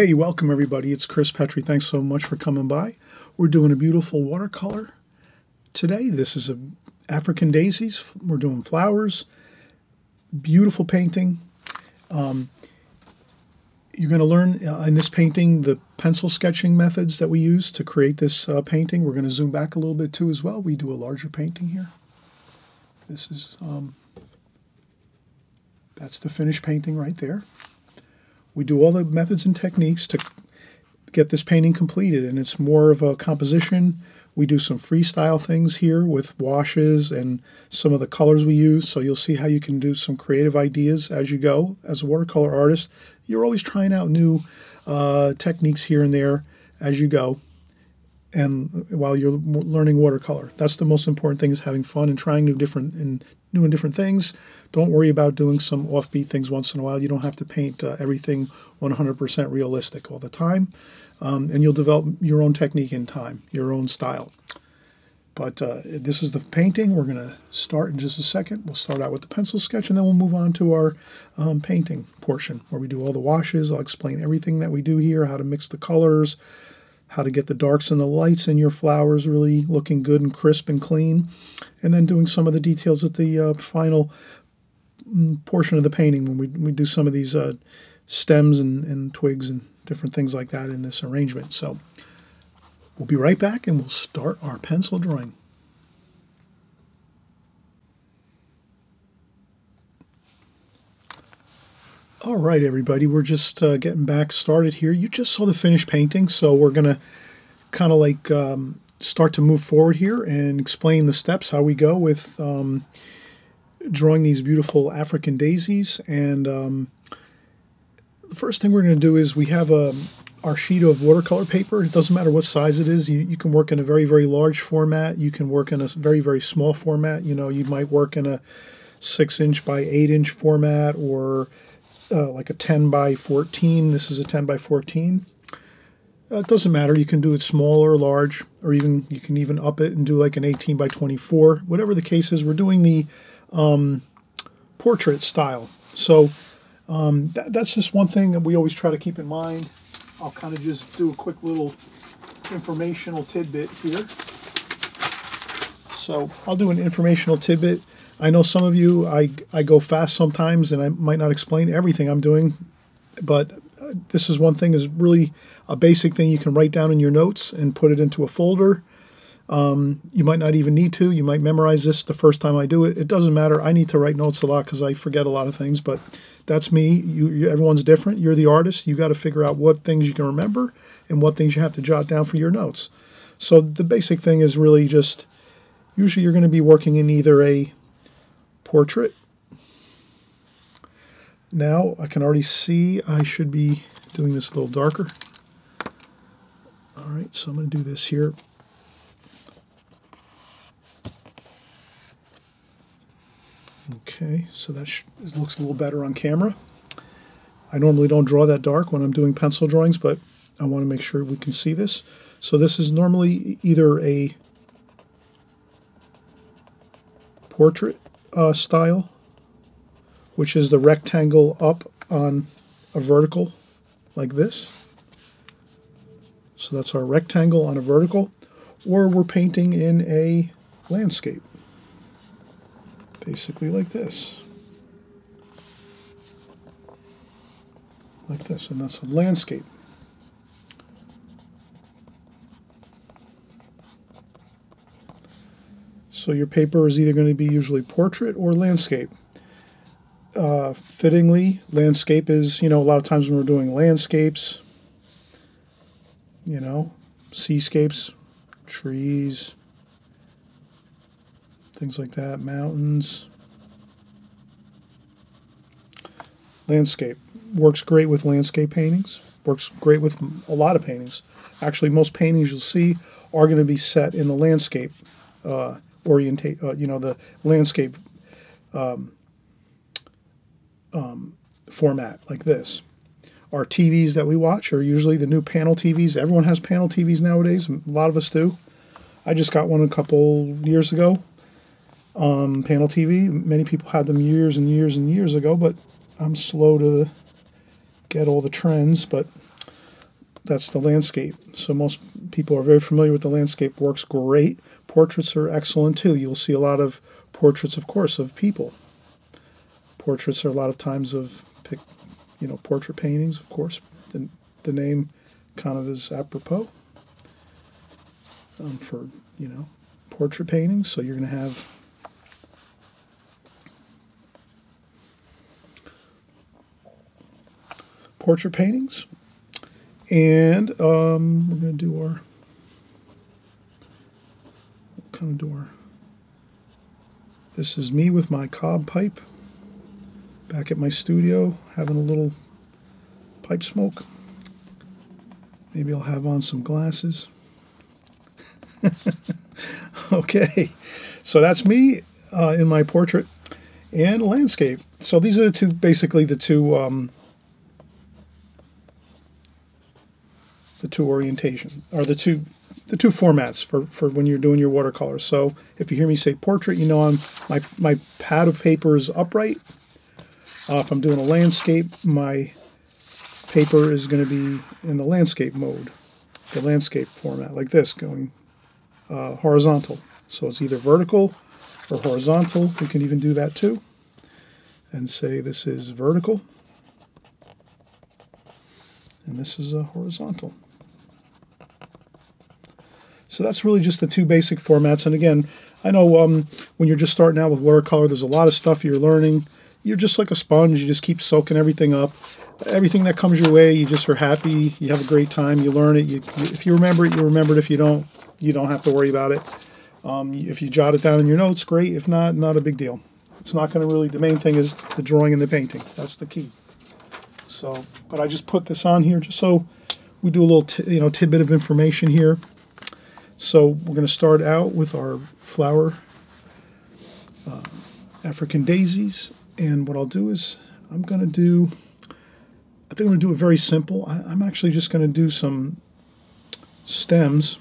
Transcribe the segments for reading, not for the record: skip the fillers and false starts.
Hey, welcome everybody. It's Chris Petrie. Thanks so much for coming by. We're doing a beautiful watercolor today. This is African Daisies. We're doing flowers. Beautiful painting. You're going to learn in this painting the pencil sketching methods that we use to create this painting. We're going to zoom back a little bit too as well. We do a larger painting here. This is, that's the finished painting right there. We do all the methods and techniques to get this painting completed, and it's more of a composition. We do some freestyle things here with washes and some of the colors we use, so you'll see how you can do some creative ideas as you go. As a watercolor artist, you're always trying out new techniques here and there as you go, and while you're learning watercolor. That's the most important thing, is having fun and trying new and different things. Don't worry about doing some offbeat things once in a while. You don't have to paint everything 100% realistic all the time. And you'll develop your own technique in time, your own style. But this is the painting. We're going to start in just a second. We'll start out with the pencil sketch, and then we'll move on to our painting portion where we do all the washes. I'll explain everything that we do here, how to mix the colors, how to get the darks and the lights in your flowers really looking good and crisp and clean, and then doing some of the details at the final portion of the painting when we do some of these stems and twigs and different things like that in this arrangement. So we'll be right back and we'll start our pencil drawing. All right, everybody, we're just getting back started here. You just saw the finished painting, so we're going to kind of like start to move forward here and explain the steps, how we go with drawing these beautiful African daisies. And the first thing we're going to do is we have our sheet of watercolor paper. It doesn't matter what size it is. You can work in a very, very large format. You can work in a very, very small format. You know, you might work in a 6-inch by 8-inch format, or like a 10 by 14. This is a 10 by 14. It doesn't matter. You can do it small or large, or even you can even up it and do like an 18 by 24. Whatever the case is, we're doing the portrait style. So that's just one thing that we always try to keep in mind. I'll kind of just do a quick little informational tidbit here. So I'll do an informational tidbit. I know some of you, I go fast sometimes and I might not explain everything I'm doing, but this is one thing, is really a basic thing you can write down in your notes and put it into a folder. You might not even need to. You might memorize this the first time I do it. It doesn't matter. I need to write notes a lot because I forget a lot of things, but that's me. Everyone's different. You're the artist. You got to figure out what things you can remember and what things you have to jot down for your notes. So the basic thing is really just, usually you're going to be working in either a portrait. Now I can already see I should be doing this a little darker. All right, so I'm going to do this here. Okay, so that looks a little better on camera. I normally don't draw that dark when I'm doing pencil drawings, but I want to make sure we can see this. So this is normally either a portrait style, which is the rectangle up on a vertical like this. So that's our rectangle on a vertical, or we're painting in a landscape, basically like this. Like this, and that's a landscape. So your paper is either going to be usually portrait or landscape. Fittingly, landscape is, you know, a lot of times when we're doing landscapes, you know, seascapes, trees, things like that, mountains. Landscape works great with landscape paintings, works great with a lot of paintings. Actually, most paintings you'll see are going to be set in the landscape format like this. Our TVs that we watch are usually the new panel TVs. Everyone has panel TVs nowadays. A lot of us do. I just got one a couple years ago. Panel TV. Many people had them years and years and years ago, but I'm slow to get all the trends. But that's the landscape. So most people are very familiar with the landscape. Works great. Portraits are excellent too. You'll see a lot of portraits, of course, of people. Portraits are a lot of times of, you know, portrait paintings, of course. The name kind of is apropos for, you know, portrait paintings. So you're going to have portrait paintings. And we're going to do our, this is me with my cob pipe back at my studio having a little pipe smoke. Maybe I'll have on some glasses. Okay, so that's me in my portrait and landscape. So these are the two, basically the two orientation, or the two formats for when you're doing your watercolors. So if you hear me say portrait, you know my pad of paper is upright. If I'm doing a landscape, my paper is going to be in the landscape mode, the landscape format, like this, going horizontal. So it's either vertical or horizontal. We can even do that too, and say this is vertical, and this is a horizontal. So that's really just the two basic formats. And again, I know when you're just starting out with watercolor, there's a lot of stuff you're learning. You're just like a sponge. You just keep soaking everything up. Everything that comes your way, you just are happy. You have a great time. You learn it. If you remember it, you remember it. If you don't, you don't have to worry about it. If you jot it down in your notes, great. If not, not a big deal. It's not going to really, the main thing is the drawing and the painting. That's the key. So, but I just put this on here just so we do a little, tidbit of information here. So we're going to start out with our flower, African daisies. And what I'll do is I think I'm going to do it very simple. I'm actually just going to do some stems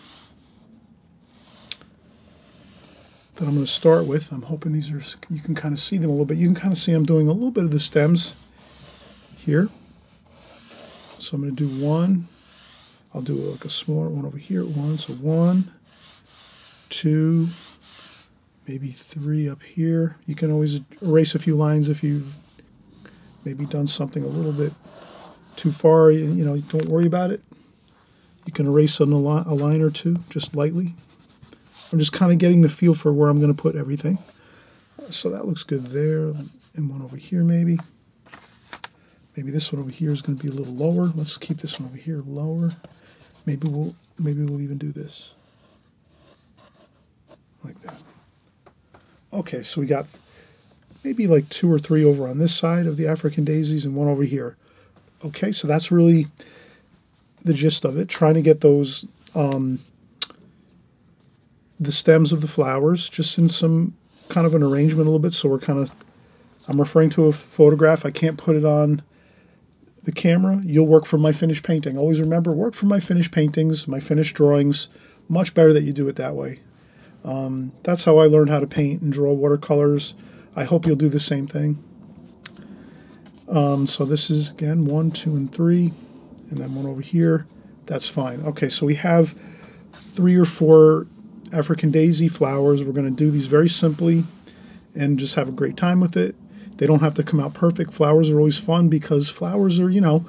that I'm going to start with. I'm hoping these are, you can kind of see them a little bit. You can kind of see I'm doing a little bit of the stems here. So I'm going to do one. I'll do like a smaller one over here at one. So one, two, maybe three up here. You can always erase a few lines if you've maybe done something a little bit too far. You know, don't worry about it. You can erase a line or two, just lightly. I'm just kind of getting the feel for where I'm going to put everything. So that looks good there. And one over here maybe. Maybe this one over here is going to be a little lower. Let's keep this one over here lower. Maybe we'll even do this like that. Okay, so we got maybe like two or three over on this side of the African daisies and one over here. Okay, so that's really the gist of it. Trying to get those the stems of the flowers just in some kind of an arrangement a little bit. So we're kind of, I'm referring to a photograph. I can't put it on the camera. You'll work from my finished painting. Always remember, work from my finished paintings, my finished drawings. Much better that you do it that way. That's how I learned how to paint and draw watercolors. I hope you'll do the same thing. So this is, again, one, two, and three, and then one over here. That's fine. Okay, so we have three or four African daisy flowers. We're going to do these very simply and just have a great time with it. They don't have to come out perfect. Flowers are always fun because flowers are, you know,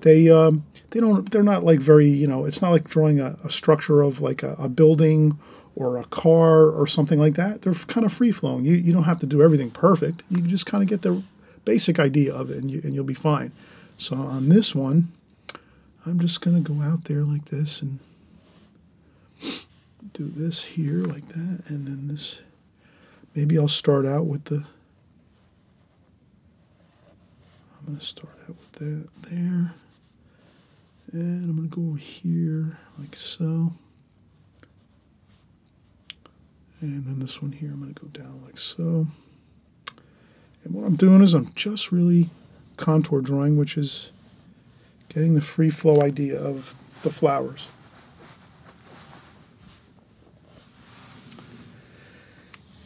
they're not like very, you know, it's not like drawing a structure of like a building or a car or something like that. They're kind of free-flowing. You don't have to do everything perfect. You just kind of get the basic idea of it, and you'll be fine. So on this one, I'm just going to go out there like this and do this here like that, and then this. Maybe I'll start out with the, I'm going to start out with that there, and I'm going to go over here like so, and then this one here I'm going to go down like so. And what I'm doing is I'm just really contour drawing, which is getting the free flow idea of the flowers.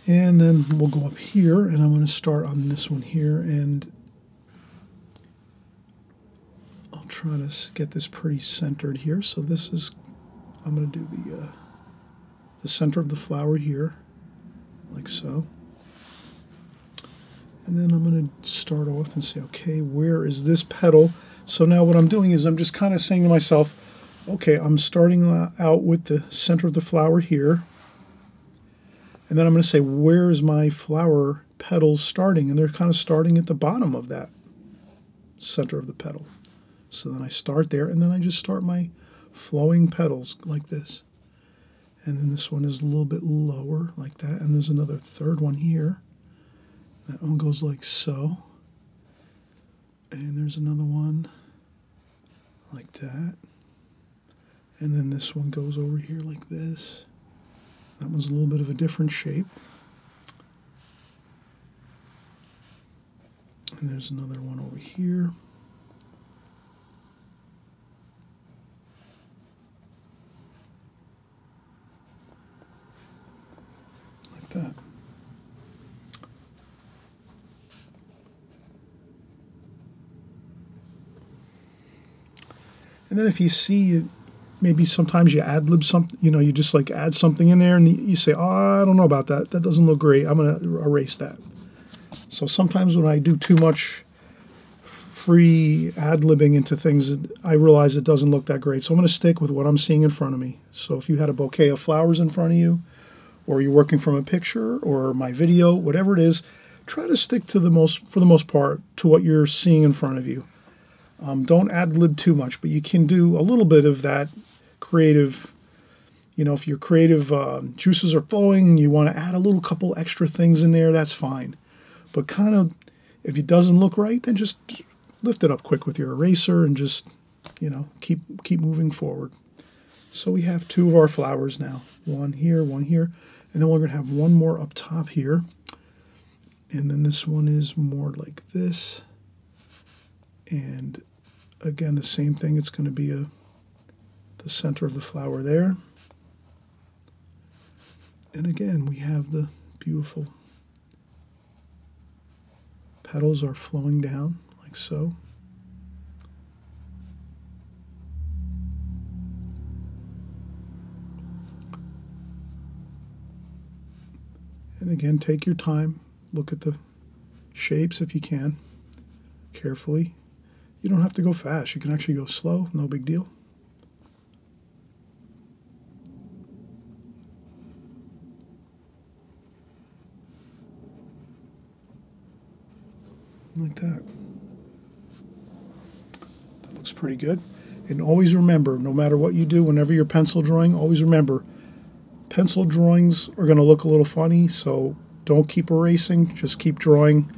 And then we'll go up here, and I'm going to start on this one here, and trying to get this pretty centered here. So this is, I'm going to do the center of the flower here, like so. And then I'm going to start off and say, okay, where is this petal? So now what I'm doing is I'm just kind of saying to myself, okay, I'm starting out with the center of the flower here. And then I'm going to say, where is my flower petals starting? And they're kind of starting at the bottom of that center of the petal. So then I start there, and then I just start my flowing petals like this. And then this one is a little bit lower like that. And there's another third one here. That one goes like so. And there's another one like that. And then this one goes over here like this. That one's a little bit of a different shape. And there's another one over here. Like that. And then if you see it, maybe sometimes you ad-lib something, you know, you just like add something in there and you say, oh, I don't know about that. That doesn't look great. I'm going to erase that. So sometimes when I do too much free ad-libbing into things, I realize it doesn't look that great. So I'm going to stick with what I'm seeing in front of me. So if you had a bouquet of flowers in front of you, or you're working from a picture or my video, whatever it is, try to stick to the most, for the most part, to what you're seeing in front of you. Don't ad-lib too much, but you can do a little bit of that creative, you know, if your creative juices are flowing and you want to add a little couple extra things in there, that's fine. But kind of, if it doesn't look right, then just lift it up quick with your eraser and just, you know, keep moving forward. So we have two of our flowers now, one here, and then we're going to have one more up top here. And then this one is more like this. And again, the same thing, it's going to be the center of the flower there. And again, we have the beautiful petals are flowing down like so. And again, take your time, look at the shapes if you can, carefully. You don't have to go fast, you can actually go slow, no big deal. Like that. That looks pretty good. And always remember, no matter what you do, whenever you're pencil drawing, always remember, pencil drawings are going to look a little funny, so don't keep erasing, just keep drawing.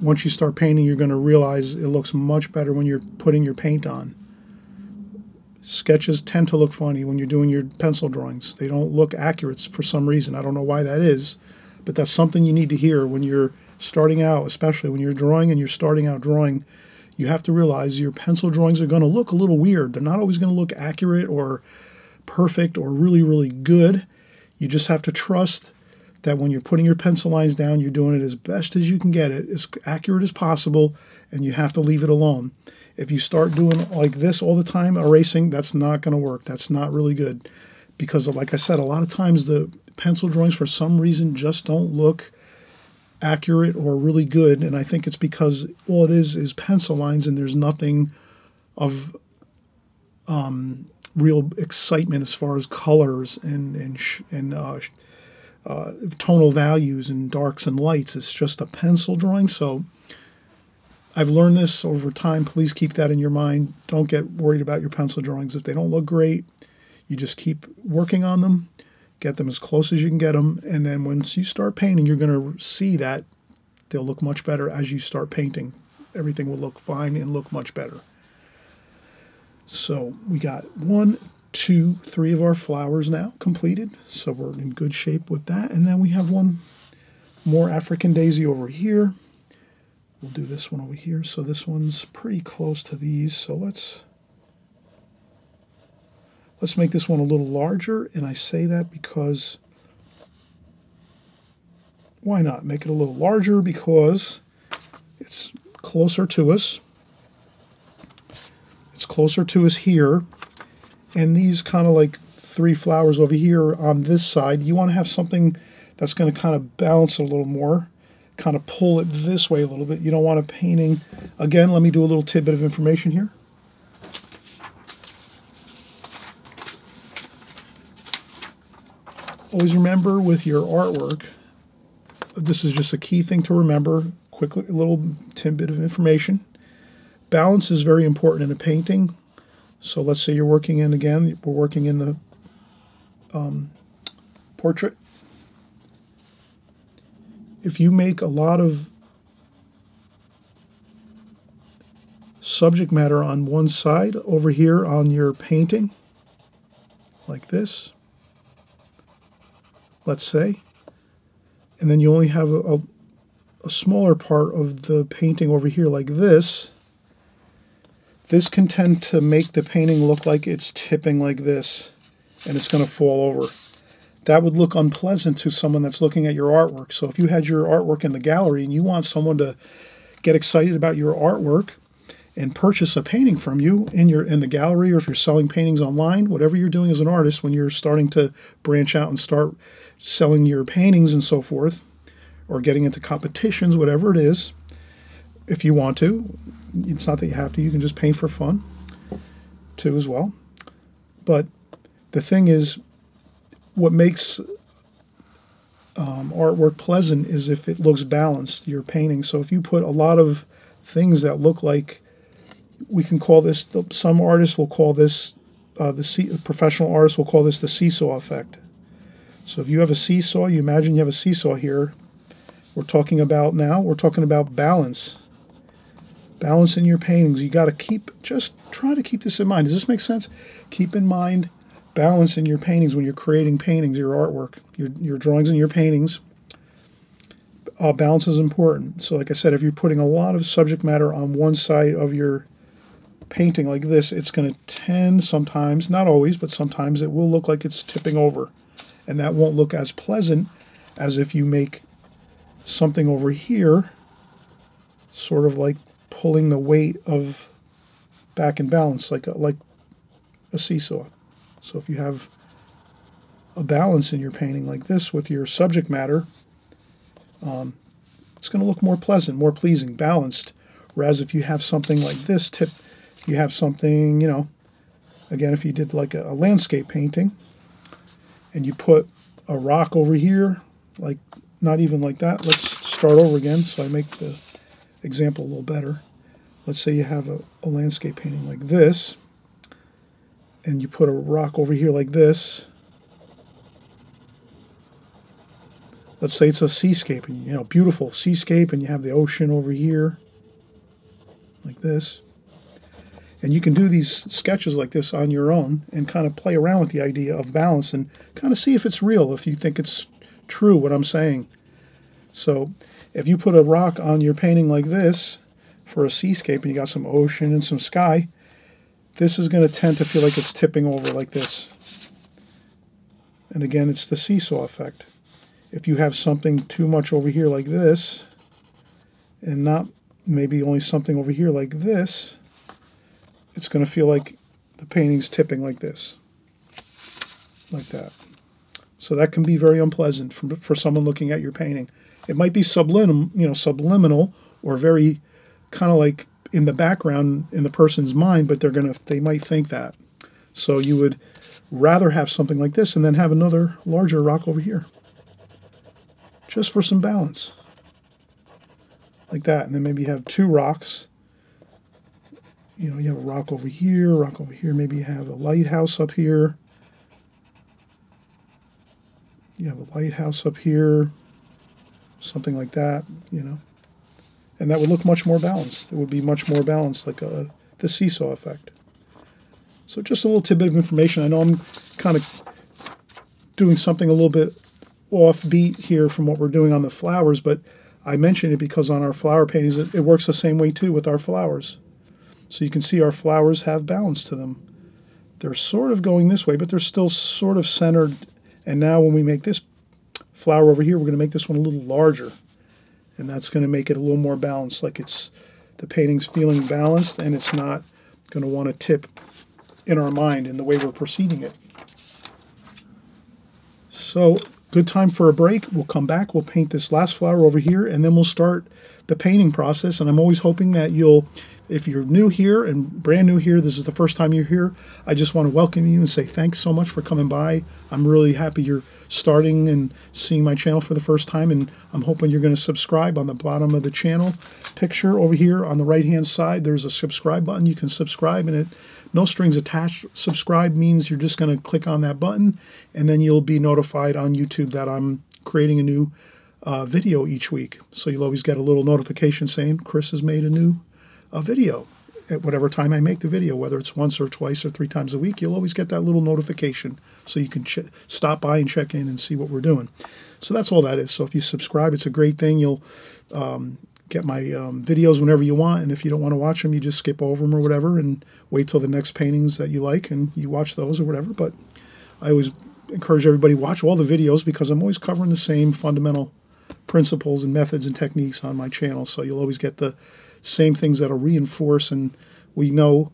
Once you start painting, you're going to realize it looks much better when you're putting your paint on. Sketches tend to look funny when you're doing your pencil drawings. They don't look accurate for some reason. I don't know why that is, but that's something you need to hear when you're starting out, especially when you're drawing and you're starting out drawing. You have to realize your pencil drawings are going to look a little weird. They're not always going to look accurate or perfect or really, really good. You just have to trust that when you're putting your pencil lines down, you're doing it as best as you can get it, as accurate as possible, and you have to leave it alone. If you start doing like this all the time, erasing, that's not going to work. That's not really good because, like I said, a lot of times the pencil drawings for some reason just don't look accurate or really good, and I think it's because all it is pencil lines and there's nothing of real excitement as far as colors and tonal values and darks and lights. It's just a pencil drawing. So I've learned this over time. Please keep that in your mind. Don't get worried about your pencil drawings. If they don't look great, you just keep working on them. Get them as close as you can get them. And then once you start painting, you're going to see that they'll look much better as you start painting. Everything will look fine and look much better. So we got 1, 2, 3 of our flowers now completed, so we're in good shape with that. And then we have one more African daisy over here. We'll do this one over here. So this one's pretty close to these, so let's make this one a little larger. And I say that because why not make it a little larger, because it's closer to us. closer to is here, and these kind of like three flowers over here on this side. You want to have something that's going to kind of balance it a little more, kind of pull it this way a little bit. You don't want a painting. Again, let me do a little tidbit of information here. Always remember with your artwork, this is just a key thing to remember, quick little tidbit of information. Balance is very important in a painting. So let's say you're working in, again, we're working in the portrait. If you make a lot of subject matter on one side over here on your painting, like this, let's say, and then you only have a smaller part of the painting over here like this, this can tend to make the painting look like it's tipping like this and it's going to fall over. That would look unpleasant to someone that's looking at your artwork. So if you had your artwork in the gallery and you want someone to get excited about your artwork and purchase a painting from you in the gallery, or if you're selling paintings online, whatever you're doing as an artist when you're starting to branch out and start selling your paintings and so forth, or getting into competitions, whatever it is, if you want to. It's not that you have to. You can just paint for fun, too, as well. But the thing is, what makes artwork pleasant is if it looks balanced, your painting. So if you put a lot of things that look like, we can call this, some artists will call this, professional artists will call this the seesaw effect. So if you have a seesaw, you imagine you have a seesaw here. We're talking about balance. Balance in your paintings. You got to try to keep this in mind. Does this make sense? Keep in mind balance in your paintings when you're creating paintings, your artwork, your drawings and your paintings. Balance is important. So like I said, if you're putting a lot of subject matter on one side of your painting like this, it's going to tend sometimes, not always, but sometimes it will look like it's tipping over. And that won't look as pleasant as if you make something over here sort of like pulling the weight of back and balance like a seesaw. So if you have a balance in your painting like this with your subject matter, it's going to look more pleasant, more pleasing, balanced. Whereas if you have something like this tip, you have something, you know, again, if you did like a landscape painting and you put a rock over here, like not even like that. Let's start over again so I make the example a little better. Let's say you have a landscape painting like this, and you put a rock over here like this. Let's say it's a seascape, and you know, beautiful seascape, and you have the ocean over here like this. And you can do these sketches like this on your own and kind of play around with the idea of balance and kind of see if it's real, if you think it's true what I'm saying. So if you put a rock on your painting like this for a seascape and you got some ocean and some sky, this is going to tend to feel like it's tipping over like this. And again, it's the seesaw effect. If you have something too much over here like this, and not maybe only something over here like this, it's going to feel like the painting's tipping like this, like that. So that can be very unpleasant for someone looking at your painting. It might be subliminal, or very kind of like in the background in the person's mind, but they might think that. So you would rather have something like this and then have another larger rock over here, just for some balance, like that. And then maybe you have two rocks. You know, you have a rock over here, maybe you have a lighthouse up here. You have a lighthouse up here, something like that, you know. And that would look much more balanced. It would be much more balanced, like the seesaw effect. So just a little tidbit of information. I know I'm kind of doing something a little bit offbeat here from what we're doing on the flowers, but I mentioned it because on our flower paintings, it works the same way too with our flowers. So you can see our flowers have balance to them. They're sort of going this way, but they're still sort of centered. And now when we make this flower over here, we're going to make this one a little larger. And that's going to make it a little more balanced, like the painting's feeling balanced and it's not going to want to tip in our mind in the way we're perceiving it. So good time for a break. We'll come back, we'll paint this last flower over here, and then we'll start the painting process. And I'm always hoping that you'll, if you're new here and brand new here, this is the first time you're here, I just want to welcome you and say thanks so much for coming by. I'm really happy you're starting and seeing my channel for the first time, and I'm hoping you're going to subscribe. On the bottom of the channel picture over here on the right hand side, there's a subscribe button. You can subscribe, and it, no strings attached. Subscribe means you're just going to click on that button, and then you'll be notified on YouTube that I'm creating a new video each week. So you'll always get a little notification saying Chris has made a new video. At whatever time I make the video, whether it's once or twice or three times a week, you'll always get that little notification, so you can stop by and check in and see what we're doing. So that's all that is. So if you subscribe, it's a great thing. You'll get my videos whenever you want, and if you don't want to watch them, you just skip over them or whatever and wait till the next paintings that you like and you watch those or whatever. But I always encourage everybody to watch all the videos, because I'm always covering the same fundamental principles and methods and techniques on my channel, so you'll always get the same things that'll reinforce. And we know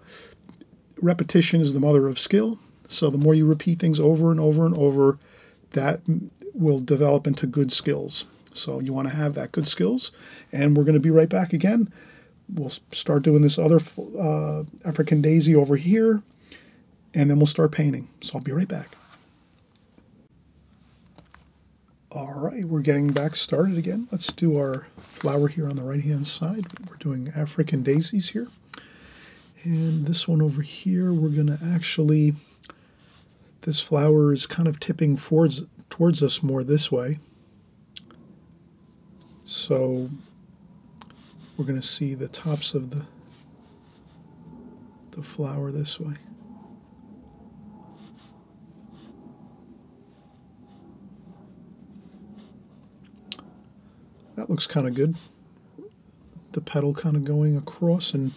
repetition is the mother of skill, so the more you repeat things over and over and over, that will develop into good skills. So you want to have that good skills, and we're going to be right back again. We'll start doing this other African daisy over here, and then we'll start painting. So I'll be right back. All right, we're getting back started again. Let's do our flower here on the right-hand side. We're doing African daisies here. And this one over here, we're going to actually, this flower is kind of tipping towards us more this way. So we're going to see the tops of the flower this way. That looks kind of good. The petal kind of going across and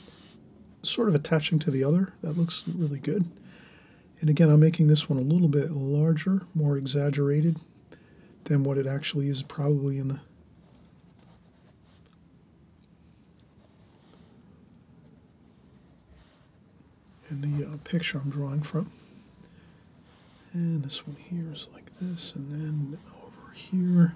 sort of attaching to the other. That looks really good. And again, I'm making this one a little bit larger, more exaggerated than what it actually is probably in the... picture I'm drawing from. And this one here is like this, and then over here.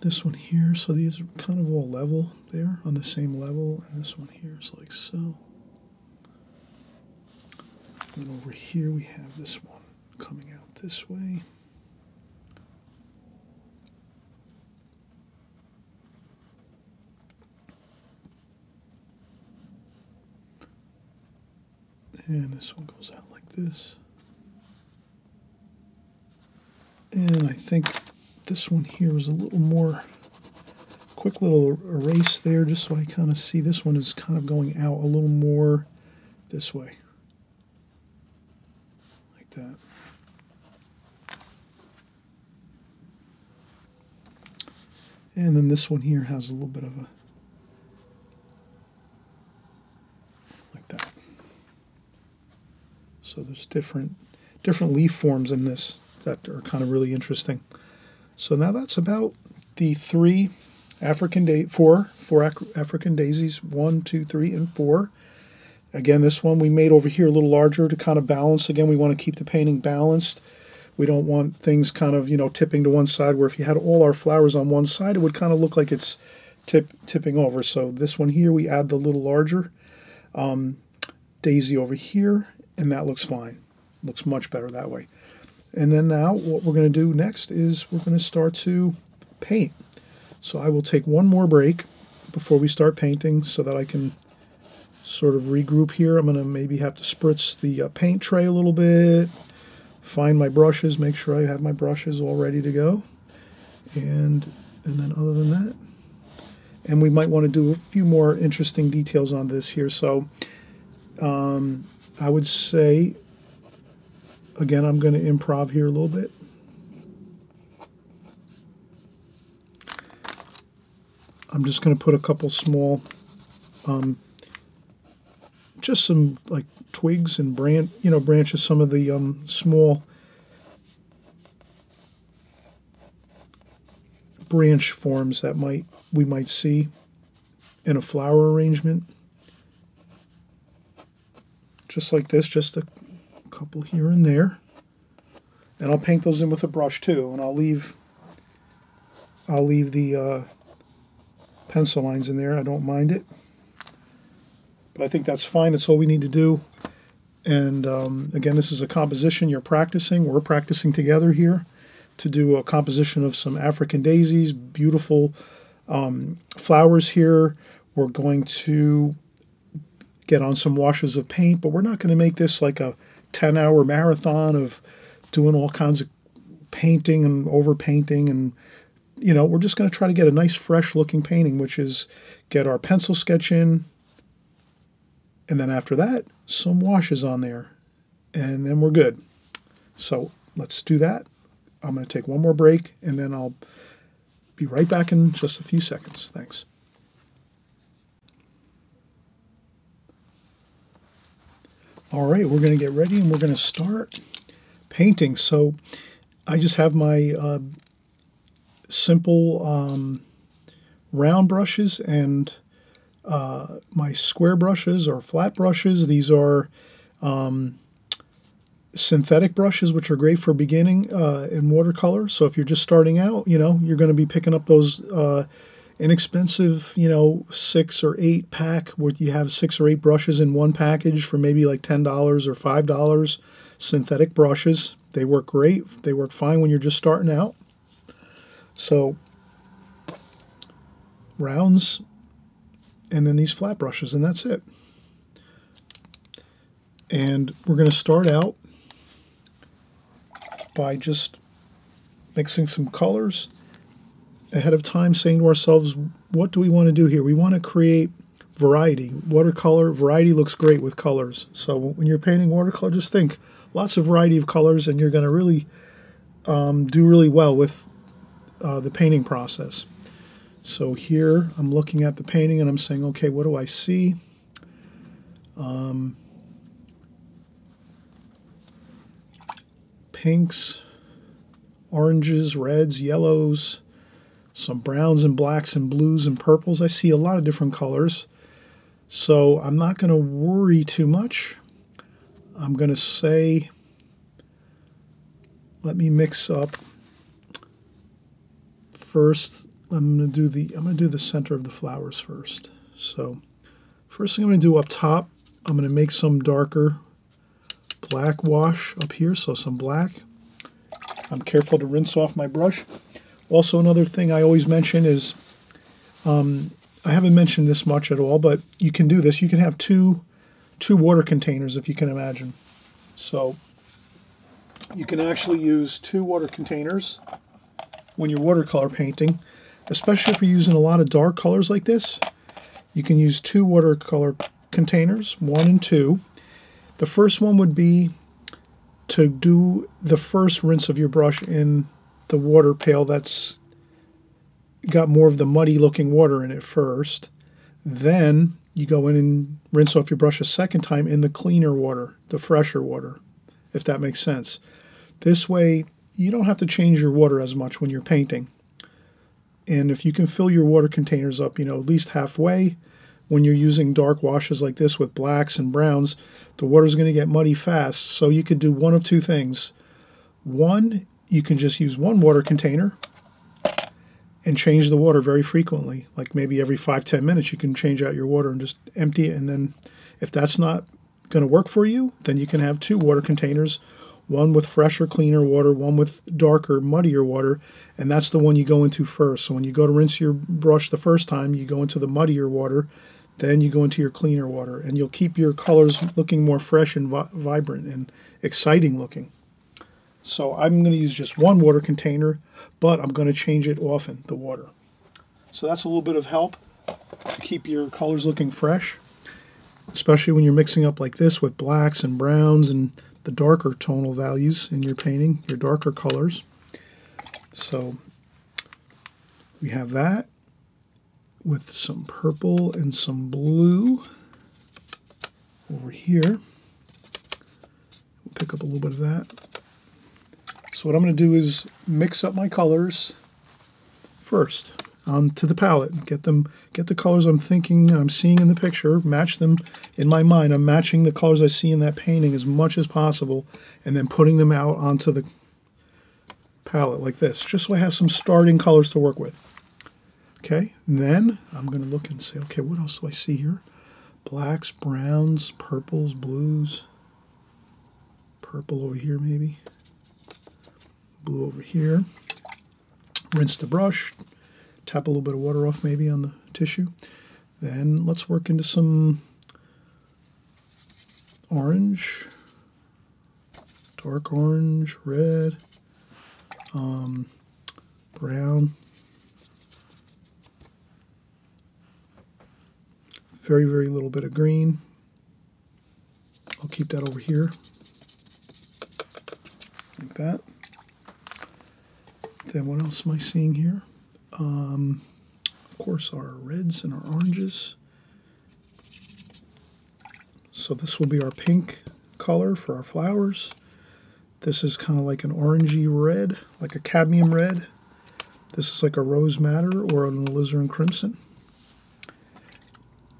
This one here, so these are kind of all level there, on the same level, and this one here is like so. And over here we have this one coming out this way. And this one goes out like this. And I think this one here is a little more, quick little erase there, just so I kind of see this one is kind of going out a little more this way, like that. And then this one here has a little bit of a, like that. So there's different leaf forms in this that are kind of really interesting. So now that's about the four African daisies, 1, 2, 3, and 4. Again, this one we made over here a little larger to kind of balance. Again, we want to keep the painting balanced. We don't want things kind of, you know, tipping to one side, where if you had all our flowers on one side, it would kind of look like it's tipping over. So this one here, we add the little larger daisy over here, and that looks fine. Looks much better that way. And then now what we're going to do next is we're going to start to paint. So I will take one more break before we start painting, so that I can sort of regroup here. I'm going to maybe have to spritz the paint tray a little bit, find my brushes, make sure I have my brushes all ready to go. And then other than that, and we might want to do a few more interesting details on this here. So I would say... Again, I'm going to improv here a little bit. I'm just going to put a couple small, just some like twigs and branches, some of the small branch forms that we might see in a flower arrangement. just like this, just a couple here and there. And I'll paint those in with a brush too, and I'll leave the pencil lines in there. I don't mind it, but I think that's fine. That's all we need to do. And again, this is a composition you're practicing. We're practicing together here to do a composition of some African daisies, beautiful flowers here. We're going to get on some washes of paint, but we're not going to make this like a 10-hour marathon of doing all kinds of painting and overpainting, and you know, we're just going to try to get a nice fresh looking painting, which is get our pencil sketch in, and then after that some washes on there, and then we're good. So let's do that. I'm going to take one more break, and then I'll be right back in just a few seconds. Thanks. All right, we're going to get ready and we're going to start painting. So I just have my simple round brushes and my square brushes or flat brushes. These are synthetic brushes, which are great for beginning in watercolor. So if you're just starting out, you know, you're going to be picking up those inexpensive, you know, 6 or 8 pack, where you have 6 or 8 brushes in one package for maybe like $10 or $5. Synthetic brushes, they work great. They work fine when you're just starting out. So rounds, and then these flat brushes, and that's it. And we're going to start out by just mixing some colors ahead of time, saying to ourselves, what do we want to do here? We want to create variety. Watercolor variety looks great with colors. So when you're painting watercolor, just think lots of variety of colors, and you're going to really do really well with the painting process. So here I'm looking at the painting and I'm saying, okay, what do I see? Pinks, oranges, reds, yellows, some browns and blacks and blues and purples. I see a lot of different colors. So I'm not going to worry too much. I'm going to say, let me mix up first. I'm going to do the center of the flowers first. So first thing I'm going to do up top, I'm going to make some darker black wash up here. So some black. I'm careful to rinse off my brush. Also, another thing I always mention is, I haven't mentioned this much at all, but you can do this. You can have two water containers, if you can imagine. So you can actually use 2 water containers when you're watercolor painting, especially if you're using a lot of dark colors like this. You can use 2 watercolor containers, 1 and 2. The first one would be to do the first rinse of your brush in the water pail that's got more of the muddy looking water in it first. Then you go in and rinse off your brush a second time in the cleaner water, the fresher water, if that makes sense. This way you don't have to change your water as much when you're painting. And if you can fill your water containers up, you know, at least halfway, when you're using dark washes like this with blacks and browns, the water's going to get muddy fast. So you could do one of 2 things. One, you can just use 1 water container and change the water very frequently, like maybe every 5-10 minutes you can change out your water and just empty it. And then if that's not going to work for you, then you can have 2 water containers, 1 with fresher, cleaner water, 1 with darker, muddier water, and that's the one you go into first. So when you go to rinse your brush the first time, you go into the muddier water, then you go into your cleaner water, and you'll keep your colors looking more fresh and vibrant and exciting looking. So I'm going to use just 1 water container, but I'm going to change it often, the water. So that's a little bit of help to keep your colors looking fresh, especially when you're mixing up like this with blacks and browns and the darker tonal values in your painting, your darker colors. So we have that with some purple and some blue over here. We'll pick up a little bit of that. So what I'm going to do is mix up my colors first. to the palette, get the colors I'm thinking I'm seeing in the picture, match them in my mind. I'm matching the colors I see in that painting as much as possible, and then putting them out onto the palette like this, just so I have some starting colors to work with. Okay, and then I'm going to look and say, okay, what else do I see here? Blacks, browns, purples, blues, purple over here maybe, blue over here. Rinse the brush, tap a little bit of water off maybe on the tissue. Then let's work into some orange, dark orange, red, brown. Very, very little bit of green. I'll keep that over here, like that. Then what else am I seeing here? Of course, our reds and our oranges. So this will be our pink color for our flowers. This is kind of like an orangey red, like a cadmium red. This is like a rose madder or an alizarin crimson.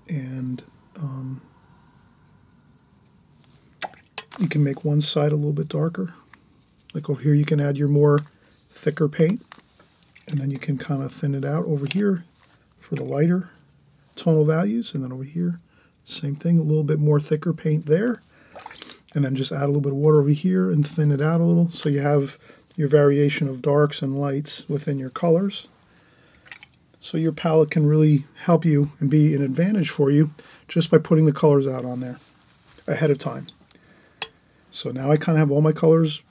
And you can make one side a little bit darker. Like over here, you can add your more thicker paint, and then you can kind of thin it out over here for the lighter tonal values. And then over here, same thing, a little bit more thicker paint there. And then just add a little bit of water over here and thin it out a little. So you have your variation of darks and lights within your colors. So your palette can really help you and be an advantage for you just by putting the colors out on there ahead of time. So now I kind of have all my colors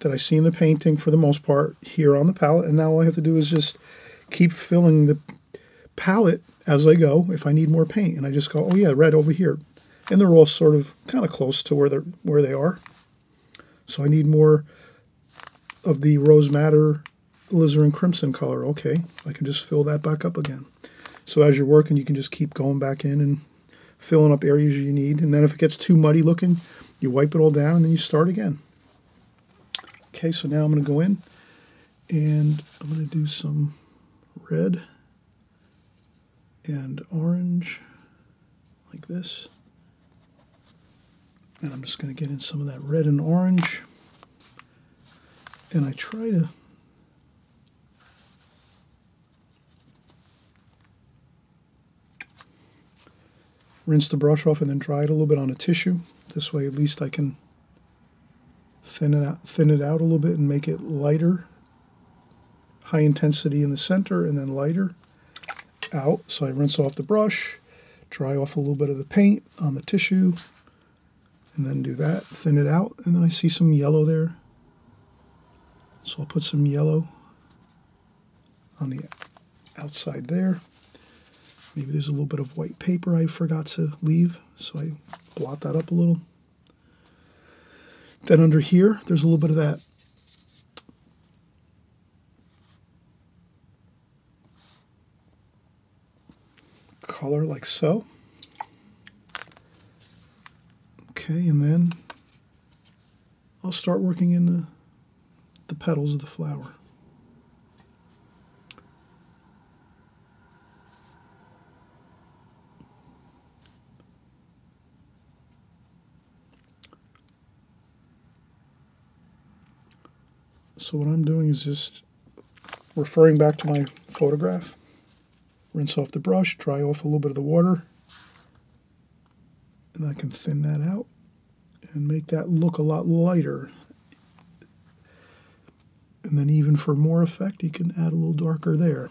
that I see in the painting for the most part here on the palette, and now all I have to do is just keep filling the palette as I go if I need more paint. And I just go, oh yeah, red over here. And they're all sort of kind of close to where they are. So I need more of the rose madder alizarin crimson color. Okay, I can just fill that back up again. So as you're working, you can just keep going back in and filling up areas you need. And then if it gets too muddy looking, you wipe it all down and then you start again. Okay, so now I'm going to go in and I'm going to do some red and orange like this. And I'm just going to get in some of that red and orange. And I try to rinse the brush off and then dry it a little bit on a tissue. This way at least I can thin it out a little bit and make it lighter, high intensity in the center and then lighter out. So I rinse off the brush, dry off a little bit of the paint on the tissue, and then do that, thin it out, and then I see some yellow there. So I'll put some yellow on the outside there. Maybe there's a little bit of white paper I forgot to leave, so I blot that up a little. Then under here, there's a little bit of that color, like so. Okay, and then I'll start working in the petals of the flower. So what I'm doing is just referring back to my photograph. Rinse off the brush, dry off a little bit of the water, and I can thin that out and make that look a lot lighter. And then even for more effect, you can add a little darker there.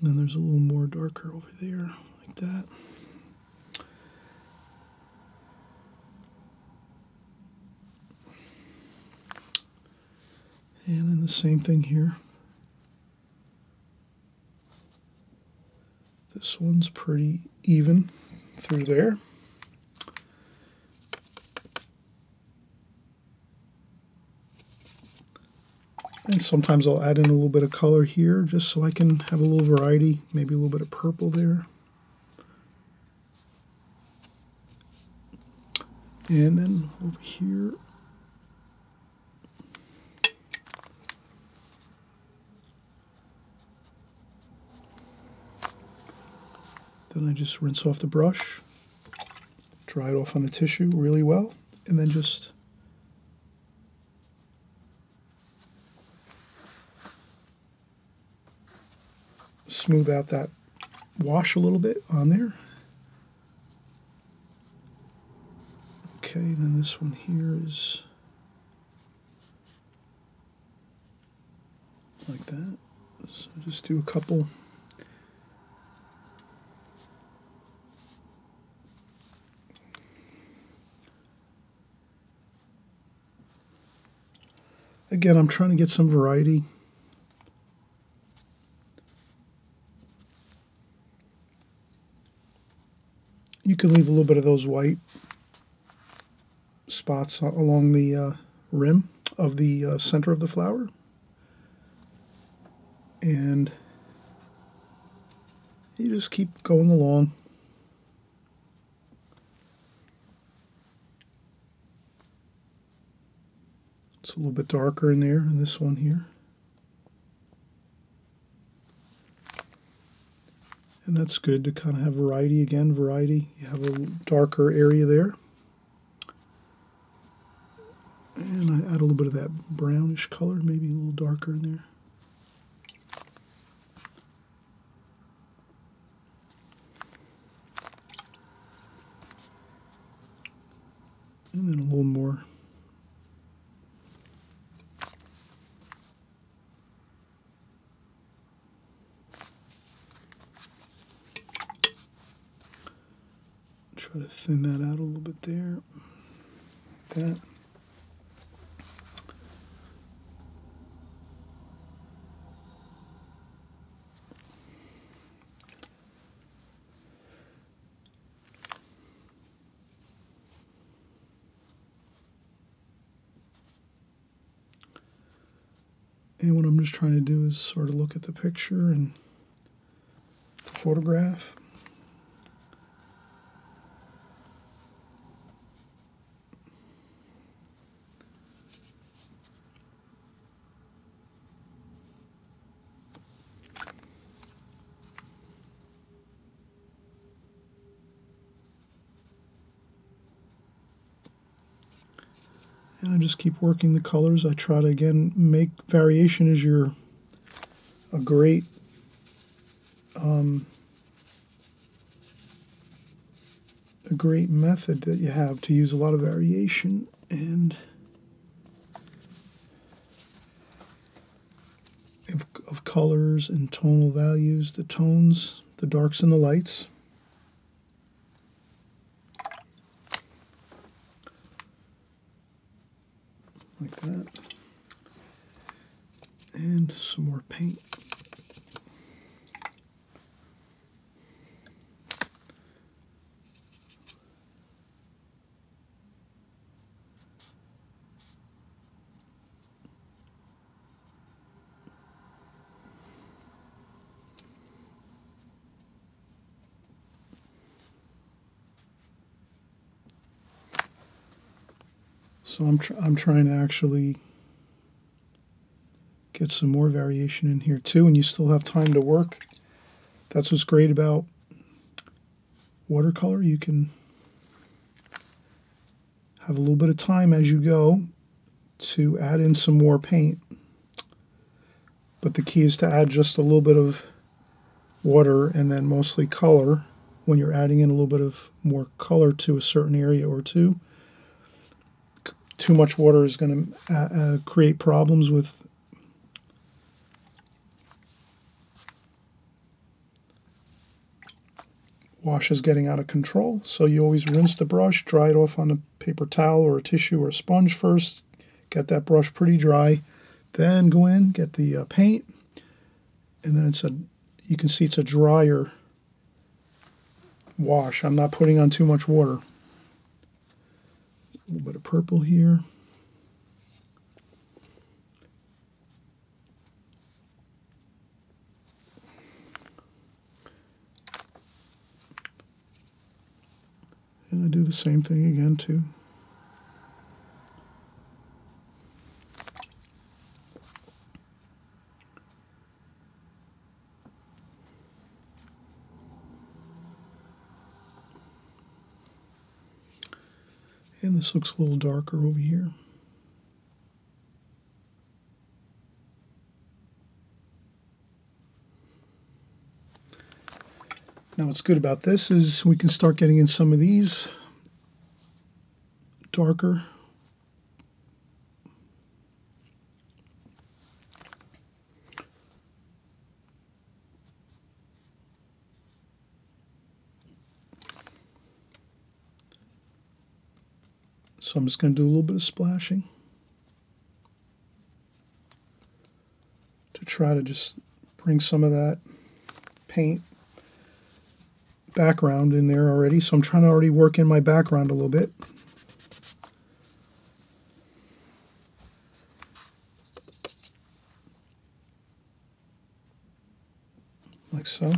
And then there's a little more darker over there, like that. And then the same thing here. This one's pretty even through there. And sometimes I'll add in a little bit of color here just so I can have a little variety, maybe a little bit of purple there. And then over here, then I just rinse off the brush, dry it off on the tissue really well, and then just smooth out that wash a little bit on there. Okay, and then this one here is like that. So just do a couple . Again, I'm trying to get some variety. You can leave a little bit of those white spots along the rim of the center of the flower. And you just keep going along. It's a little bit darker in there, in this one here. And that's good to kind of have variety. Again, variety. You have a darker area there. And I add a little bit of that brownish color, maybe a little darker in there. And then a little more. Try to thin that out a little bit there. Like that. And what I'm just trying to do is sort of look at the picture and the photograph. And I just keep working the colors. I try to, again, make variation is a great method that you have to use a lot of variation. And of colors and tonal values, the tones, the darks and the lights. Like that, and some more paint. So I'm trying to actually get some more variation in here too, and you still have time to work. That's what's great about watercolor. You can have a little bit of time as you go to add in some more paint. But the key is to add just a little bit of water and then mostly color when you're adding in a little bit of more color to a certain area or two. Too much water is going to create problems with washes getting out of control. So you always rinse the brush, dry it off on a paper towel or a tissue or a sponge first, get that brush pretty dry, then go in, get the paint, and then you can see it's a drier wash. I'm not putting on too much water. A little bit of purple here. And I do the same thing again too. And this looks a little darker over here. Now what's good about this is we can start getting in some of these darker. So I'm just going to do a little bit of splashing to try to just bring some of that paint background in there already. So I'm trying to already work in my background a little bit. Like so.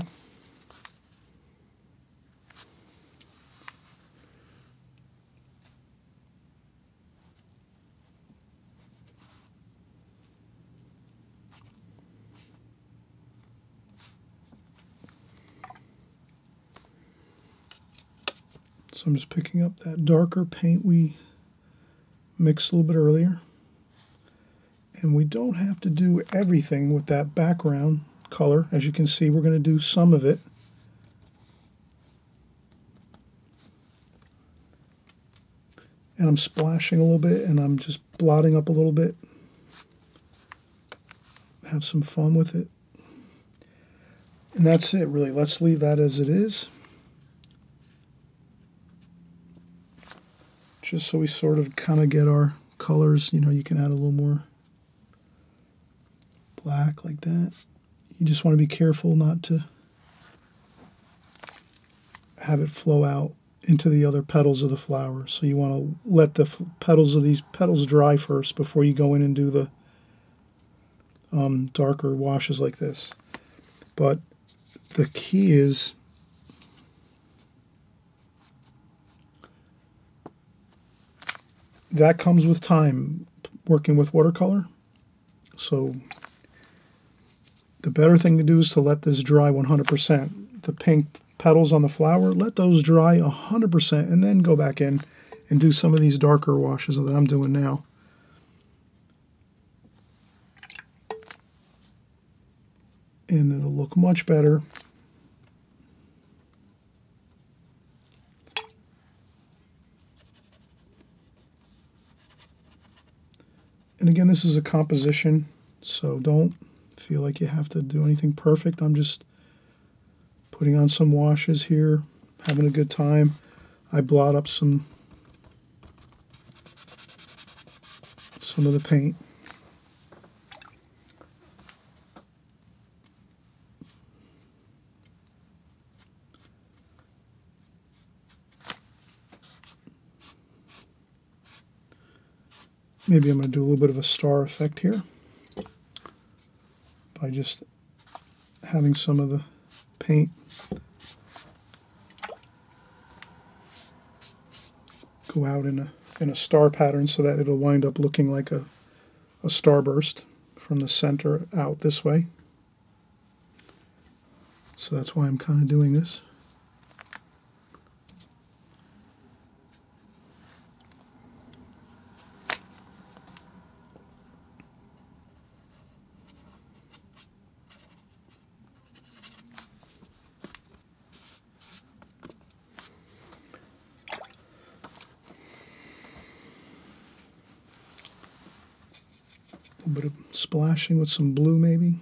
So I'm just picking up that darker paint we mixed a little bit earlier. And we don't have to do everything with that background color. As you can see, we're going to do some of it. And I'm splashing a little bit and I'm just blotting up a little bit. Have some fun with it. And that's it, really. Let's leave that as it is. Just so we sort of kind of get our colors, you know, you can add a little more black like that. You just want to be careful not to have it flow out into the other petals of the flower. So you want to let the petals of these petals dry first before you go in and do the darker washes like this. But the key is that comes with time working with watercolor. So the better thing to do is to let this dry 100%. The pink petals on the flower, let those dry 100% and then go back in and do some of these darker washes that I'm doing now. And it'll look much better. And again, this is a composition, so don't feel like you have to do anything perfect. I'm just putting on some washes here, having a good time. I blot up some of the paint. Maybe I'm going to do a little bit of a star effect here by just having some of the paint go out in a star pattern so that it'll wind up looking like a starburst from the center out this way. So that's why I'm kind of doing this. Bit of splashing with some blue maybe.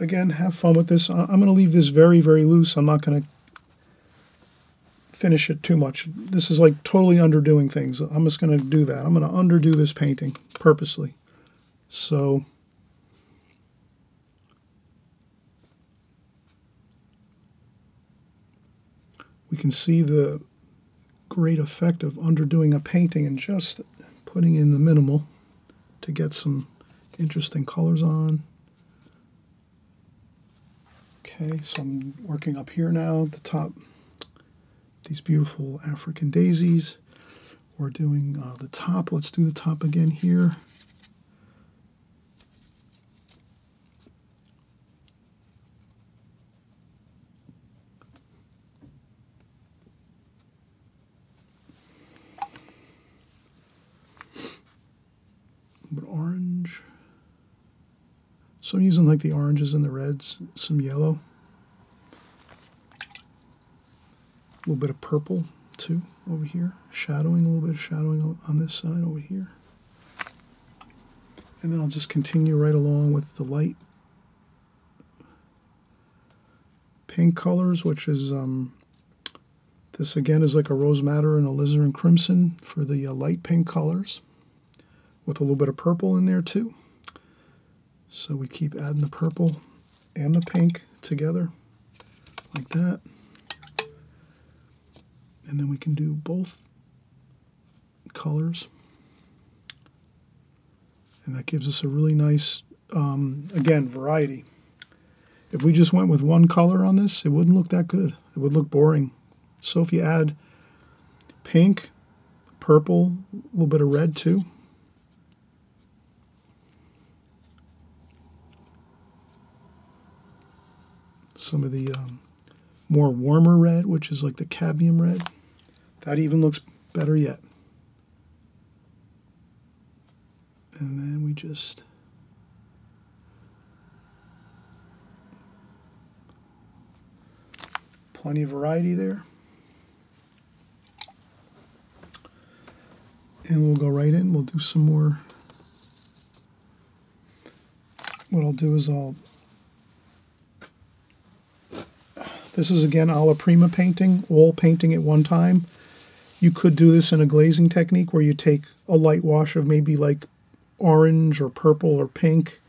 Again, have fun with this. I'm going to leave this very, very loose. I'm not going to finish it too much. This is like totally underdoing things. I'm just going to do that. I'm going to underdo this painting purposely. So we can see the great effect of underdoing a painting and just putting in the minimal to get some interesting colors on. Okay, so I'm working up here now at the top, these beautiful African daisies. We're doing the top. Let's do the top again here. So I'm using like the oranges and the reds, some yellow, a little bit of purple too over here, shadowing, a little bit of shadowing on this side over here. And then I'll just continue right along with the light pink colors, which is, this again is like a rose madder and alizarin crimson for the light pink colors, with a little bit of purple in there too. So we keep adding the purple and the pink together like that. And then we can do both colors. And that gives us a really nice, again, variety. If we just went with one color on this, it wouldn't look that good. It would look boring. So if you add pink, purple, a little bit of red too, some of the more warmer red, which is like the cadmium red, that even looks better yet. And then we just plenty of variety there. And we'll go right in, we'll do some more. What I'll do is this is again Alla Prima painting, all painting at one time. You could do this in a glazing technique where you take a light wash of maybe like orange or purple or pink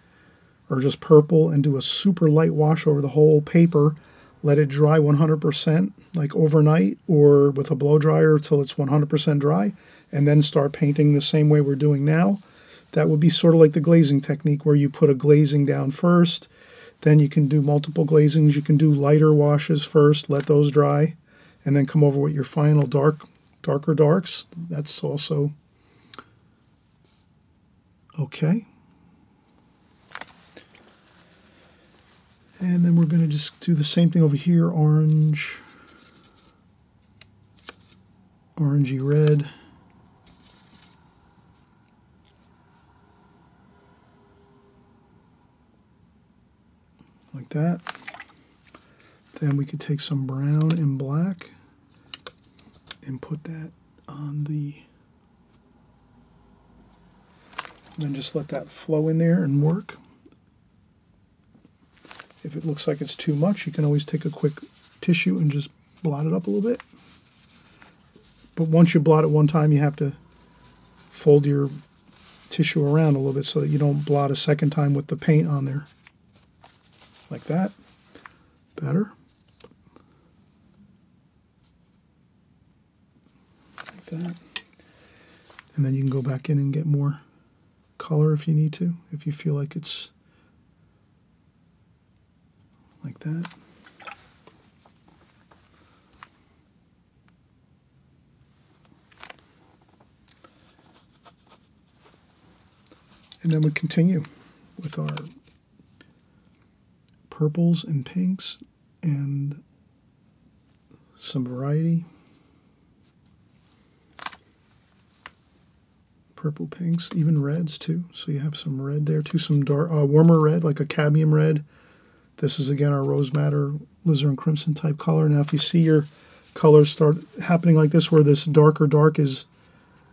or just purple and do a super light wash over the whole paper, let it dry 100% like overnight or with a blow dryer till it's 100% dry, and then start painting the same way we're doing now. That would be sort of like the glazing technique where you put a glazing down first, then you can do multiple glazings, you can do lighter washes first, let those dry, and then come over with your final darker darks. That's also okay. And then we're going to just do the same thing over here, orange, orangey red. Like that. Then we could take some brown and black and put that on the... And then just let that flow in there and work. If it looks like it's too much, you can always take a quick tissue and just blot it up a little bit. But once you blot it one time, you have to fold your tissue around a little bit so that you don't blot a second time with the paint on there. Like that. Better. Like that. And then you can go back in and get more color if you need to, if you feel like it's like that. And then we continue with our purples and pinks and some variety. Purple, pinks, even reds too. So you have some red there too, some dark, warmer red, like a cadmium red. This is again our rose madder, alizarin crimson type color. Now, if you see your colors start happening like this, where this darker dark is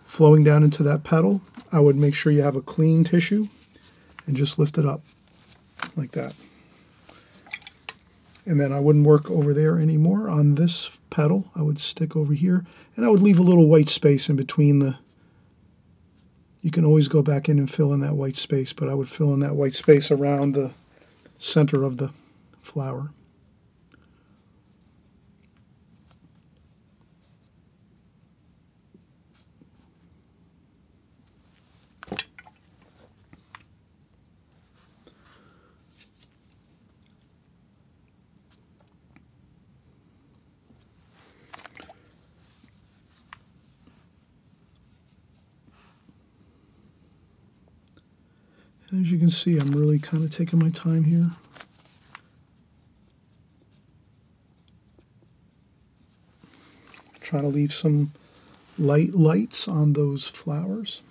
flowing down into that petal, I would make sure you have a clean tissue and just lift it up like that. And then I wouldn't work over there anymore on this petal. I would stick over here, and I would leave a little white space in between the... You can always go back in and fill in that white space, but I would fill in that white space around the center of the flower. And as you can see, I'm really kind of taking my time here. Trying to leave some lights on those flowers.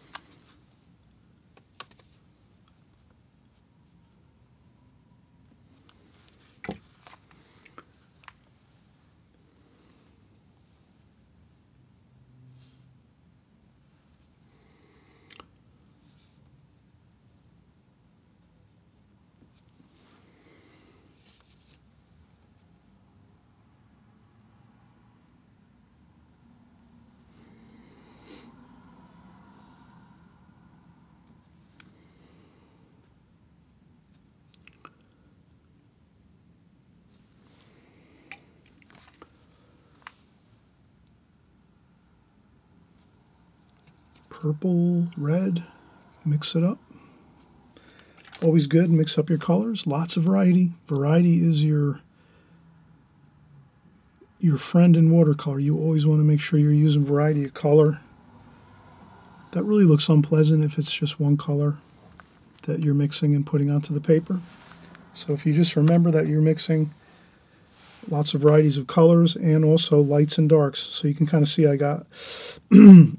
purple, red, mix it up. Always good, mix up your colors, lots of variety. Variety is your friend in watercolor. You always want to make sure you're using variety of color. That really looks unpleasant if it's just one color that you're mixing and putting onto the paper. So if you just remember that you're mixing lots of varieties of colors and also lights and darks. So you can kind of see I got,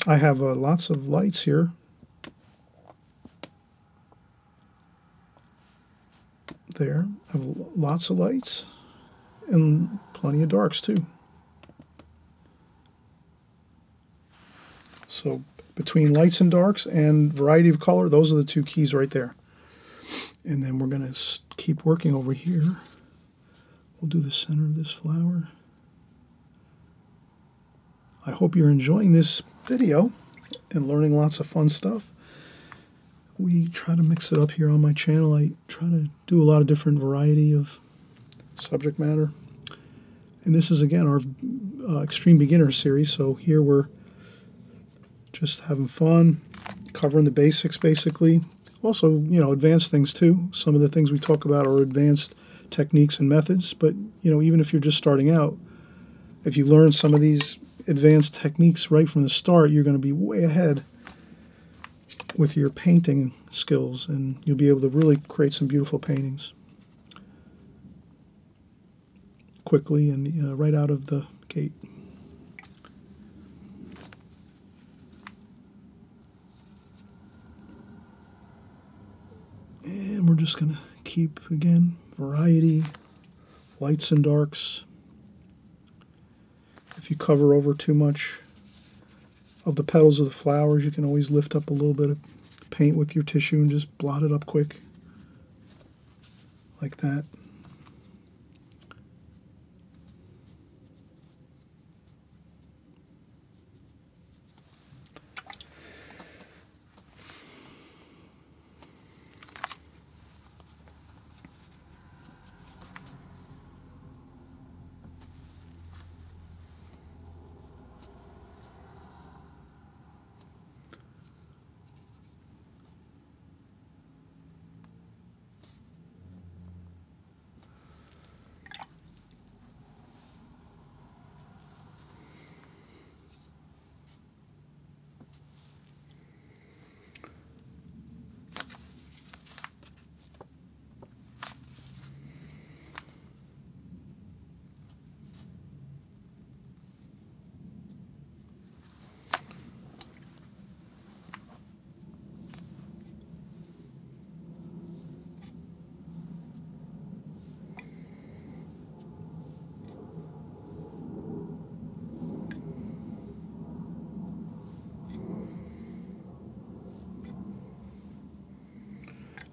I have lots of lights here. There, I have lots of lights and plenty of darks too. So between lights and darks and variety of color, those are the two keys right there. And then we're going to keep working over here. We'll do the center of this flower. I hope you're enjoying this video and learning lots of fun stuff. We try to mix it up here on my channel. I try to do a lot of different variety of subject matter. And this is, again, our Extreme Beginner series. So here we're just having fun, covering the basics, basically. Also, you know, advanced things too. Some of the things we talk about are advanced techniques and methods, but, you know, even if you're just starting out, if you learn some of these advanced techniques right from the start, you're going to be way ahead with your painting skills, and you'll be able to really create some beautiful paintings quickly and right out of the gate. And we're just going to keep, again, variety, lights and darks. If you cover over too much of the petals of the flowers, you can always lift up a little bit of paint with your tissue and just blot it up quick, like that.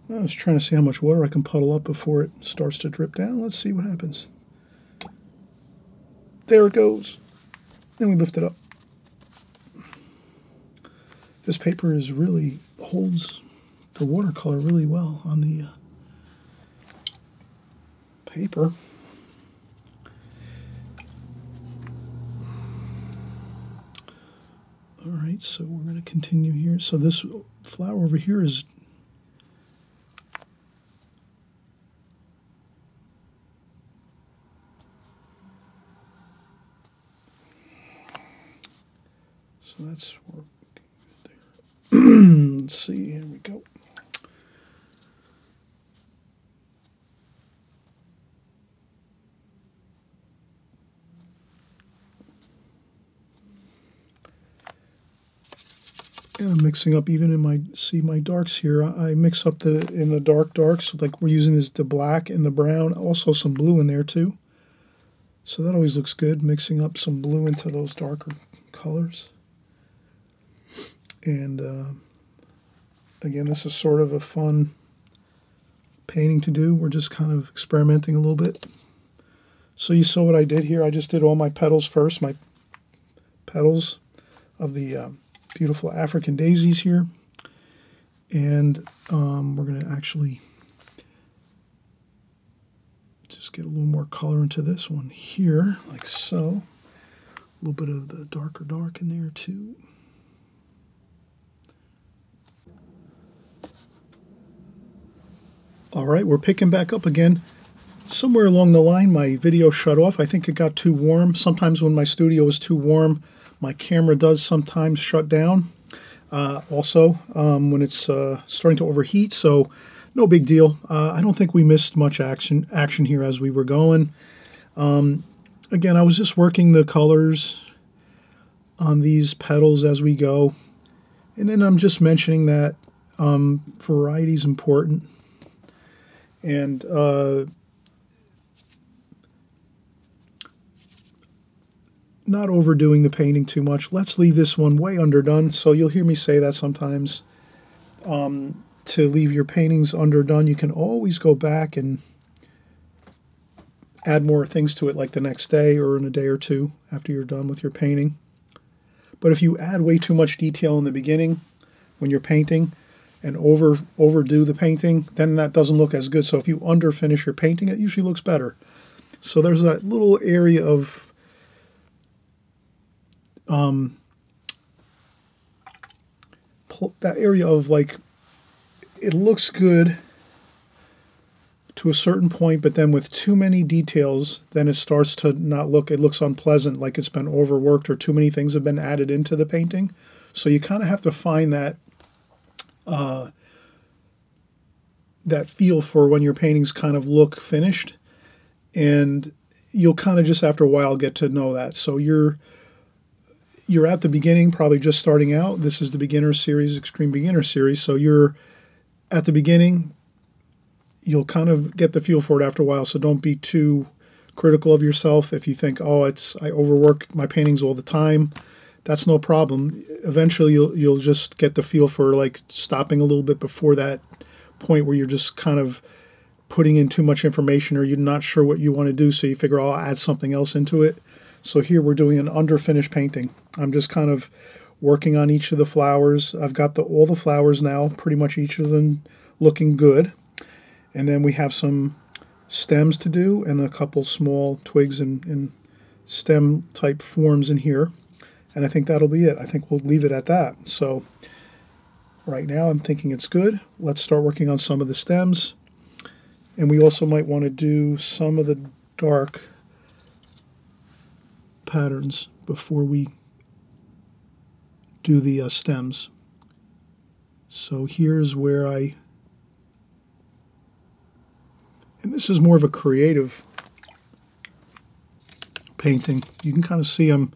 I was trying to see how much water I can puddle up before it starts to drip down. Let's see what happens. There it goes. Then we lift it up. This paper is really holds the watercolor really well on the paper. All right, so we're going to continue here. So this flower over here is that's working there. Let's see, here we go. And I'm mixing up even in my, see my darks here, I mix up the in the darks, like we're using this the black and the brown, also some blue in there too. So that always looks good, mixing up some blue into those darker colors. And again, this is sort of a fun painting to do. We're just kind of experimenting a little bit. So you saw what I did here. I just did all my petals first, my petals of the beautiful African daisies here. And we're going to actually just get a little more color into this one here, like so. A little bit of the darker dark in there too. All right, we're picking back up again. Somewhere along the line, my video shut off. I think it got too warm. Sometimes when my studio is too warm, my camera does sometimes shut down. Also, when it's starting to overheat, so no big deal. I don't think we missed much action here as we were going. Again, I was just working the colors on these petals as we go. And then I'm just mentioning that variety is important. And not overdoing the painting too much. Let's leave this one way underdone. So you'll hear me say that sometimes, to leave your paintings underdone. You can always go back and add more things to it, like the next day or in a day or two after you're done with your painting. But if you add way too much detail in the beginning when you're painting, and overdo the painting, then that doesn't look as good. So if you underfinish your painting, it usually looks better. So there's that little area of like, it looks good to a certain point, but then with too many details, then it starts to not look, it looks unpleasant, like it's been overworked or too many things have been added into the painting. So you kind of have to find that that feel for when your paintings kind of look finished, and you'll kind of just after a while get to know that. So you're at the beginning, probably just starting out. This is the beginner series, extreme beginner series. So you're at the beginning, you'll kind of get the feel for it after a while. So don't be too critical of yourself. If you think, oh, I overwork my paintings all the time, that's no problem. Eventually you'll just get the feel for, like, stopping a little bit before that point where you're just kind of putting in too much information, or you're not sure what you want to do, so you figure, oh, I'll add something else into it. So here we're doing an underfinished painting. I'm just kind of working on each of the flowers. I've got all the flowers now, pretty much each of them looking good. And then we have some stems to do and a couple small twigs and stem type forms in here. And I think that'll be it. I think we'll leave it at that. So right now I'm thinking it's good. Let's start working on some of the stems. And we also might want to do some of the dark patterns before we do the stems. So here's where and this is more of a creative painting. You can kind of see I'm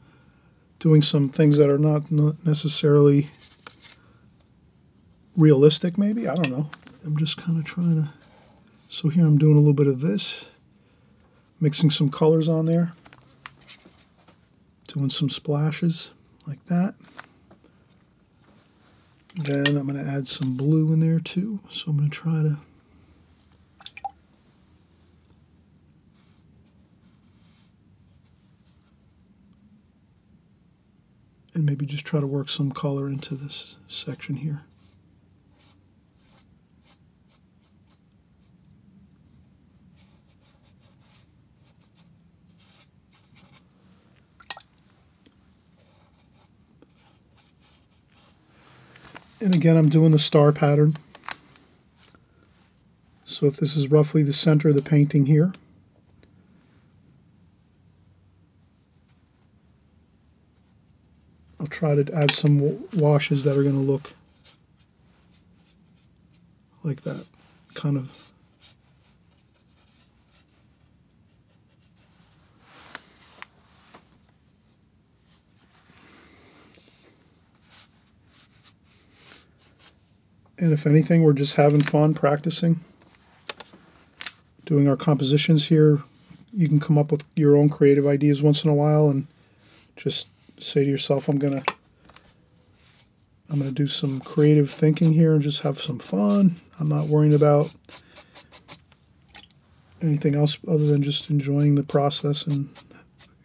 doing some things that are not necessarily realistic, maybe. I don't know. I'm just kind of trying to... So here I'm doing a little bit of this, mixing some colors on there, doing some splashes like that. Then I'm going to add some blue in there too. So I'm going to try to... and maybe just try to work some color into this section here. And again, I'm doing the star pattern. So if this is roughly the center of the painting here, try to add some washes that are going to look like that, kind of. And if anything, we're just having fun practicing, doing our compositions here. You can come up with your own creative ideas once in a while and just say to yourself, I'm gonna do some creative thinking here and just have some fun. I'm not worrying about anything else other than just enjoying the process and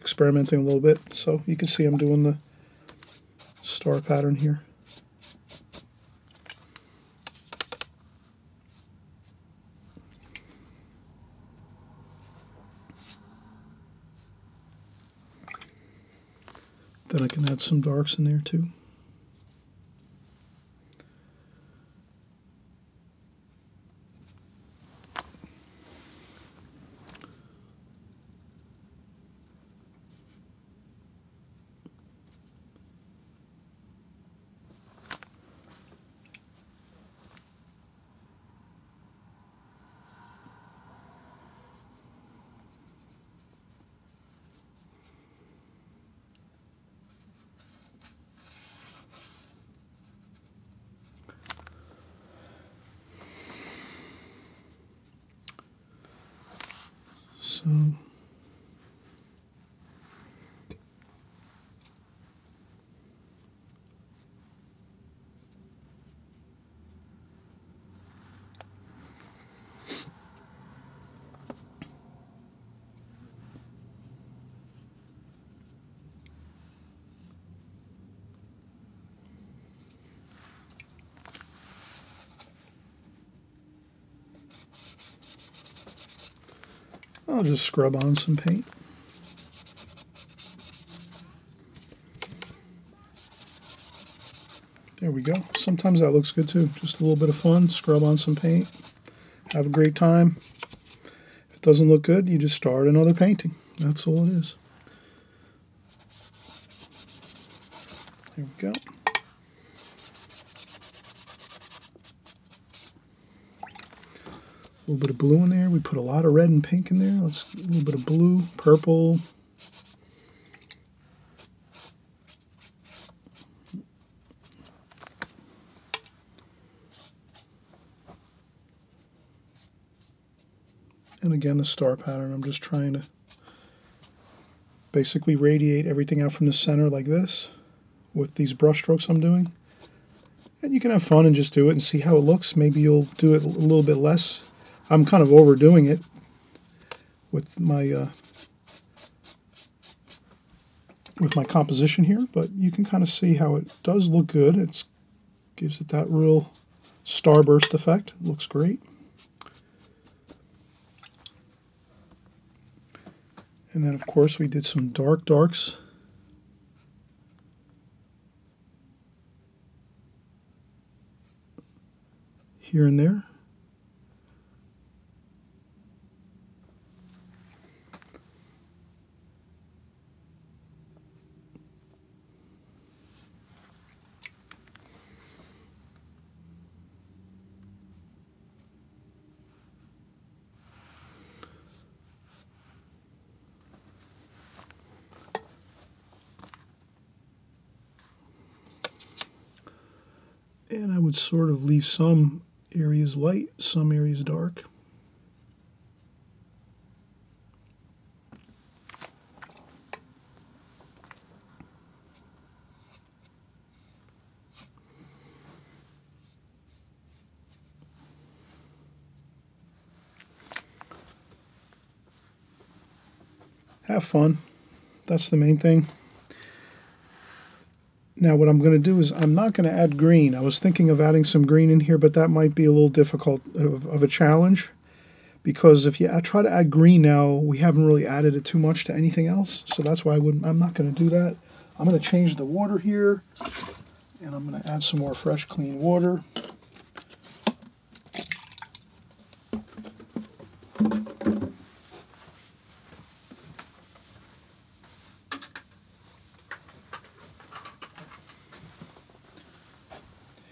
experimenting a little bit. So you can see I'm doing the star pattern here. Then I can add some darks in there too. So I'll just scrub on some paint. There we go. Sometimes that looks good too. Just a little bit of fun. Scrub on some paint. Have a great time. If it doesn't look good, you just start another painting. That's all it is. There we go. A little bit of blue in there. We put a lot of red and pink in there. Let's get a little bit of blue, purple. And again, the star pattern. I'm just trying to basically radiate everything out from the center like this with these brush strokes I'm doing. And you can have fun and just do it and see how it looks. Maybe you'll do it a little bit less. I'm kind of overdoing it with my composition here, but you can kind of see how it does look good. It gives it that real starburst effect. It looks great. And then, of course, we did some dark darks. Here and there. And I would sort of leave some areas light, some areas dark. Have fun. That's the main thing. Now what I'm going to do is I'm not going to add green. I was thinking of adding some green in here, but that might be a little difficult of a challenge, because if you try to add green now, we haven't really added it too much to anything else. So that's why I'm not going to do that. I'm going to change the water here, and I'm going to add some more fresh, clean water.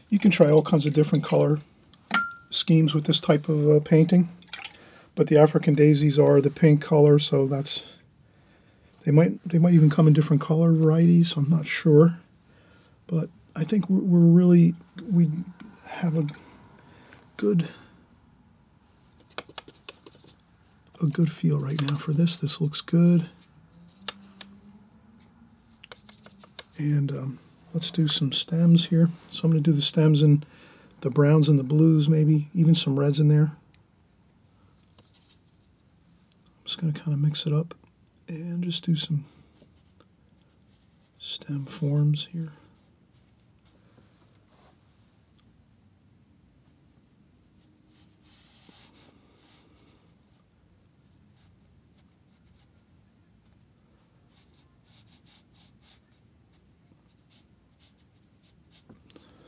You can try all kinds of different color schemes with this type of painting, but the African daisies are the pink color, so that's they might even come in different color varieties. I'm not sure, but I think we have a good feel right now for this. This looks good, and let's do some stems here. So I'm going to do the stems and the browns and the blues, maybe even some reds in there. I'm just going to kind of mix it up and just do some stem forms here.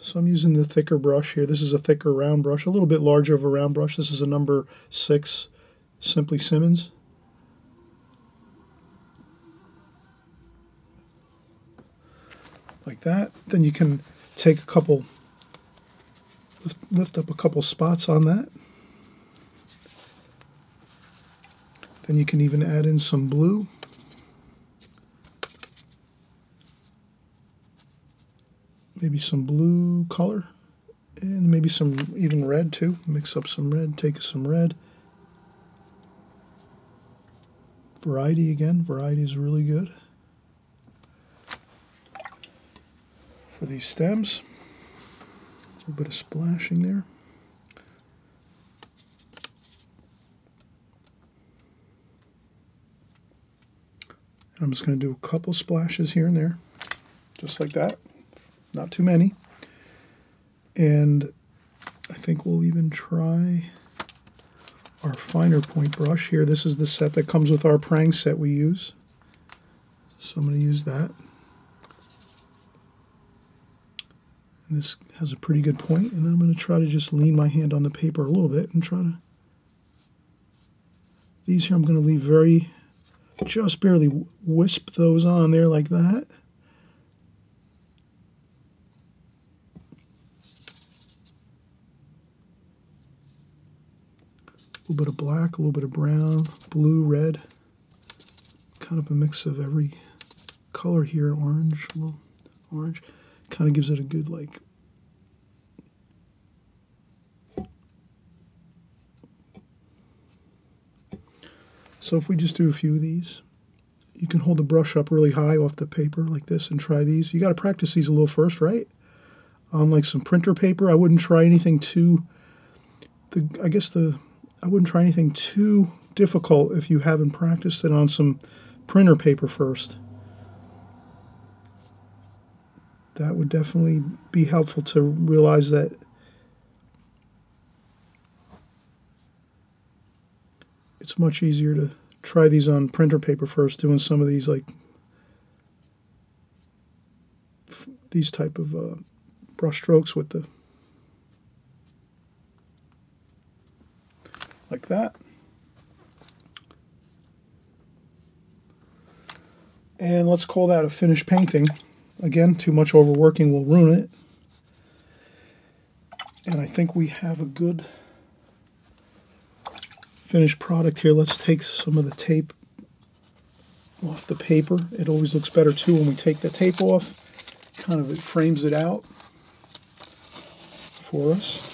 So I'm using the thicker brush here. This is a thicker round brush, a little bit larger of a round brush. This is a number 6 Simply Simmons. Like that. Then you can take a couple, lift up a couple spots on that. Then you can even add in some blue. Maybe some blue color, and maybe some even red too. Mix up some red, take some red. variety again. Variety is really good for these stems. A little bit of splashing there. And I'm just going to do a couple splashes here and there, just like that. Not too many. And I think we'll even try our finer point brush here. This is the set that comes with our Prang set we use. So I'm going to use that. And this has a pretty good point. And I'm going to try to just lean my hand on the paper a little bit and try to... These here I'm going to leave very... just barely wisp those on there like that. A little bit of black, a little bit of brown, blue, red, kind of a mix of every color here, orange, a little orange, kind of gives it a good, like, so if we just do a few of these, you can hold the brush up really high off the paper like this and try these. You got to practice these a little first, right? On like some printer paper, I wouldn't try anything too, I wouldn't try anything too difficult if you haven't practiced it on some printer paper first. That would definitely be helpful to realize that it's much easier to try these on printer paper first, doing some of these like these type of brush strokes with the like that. And let's call that a finished painting. Again, too much overworking will ruin it. And I think we have a good finished product here. Let's take some of the tape off the paper. It always looks better too when we take the tape off. Kind of it frames it out for us.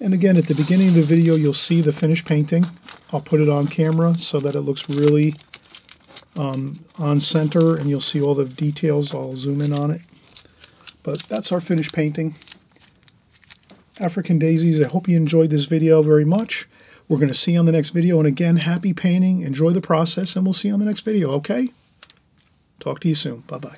And again, at the beginning of the video, you'll see the finished painting. I'll put it on camera so that it looks really on center, and you'll see all the details. I'll zoom in on it. But that's our finished painting. African Daisies, I hope you enjoyed this video very much. We're going to see you on the next video. And again, happy painting. Enjoy the process, and we'll see you on the next video, okay? Talk to you soon. Bye-bye.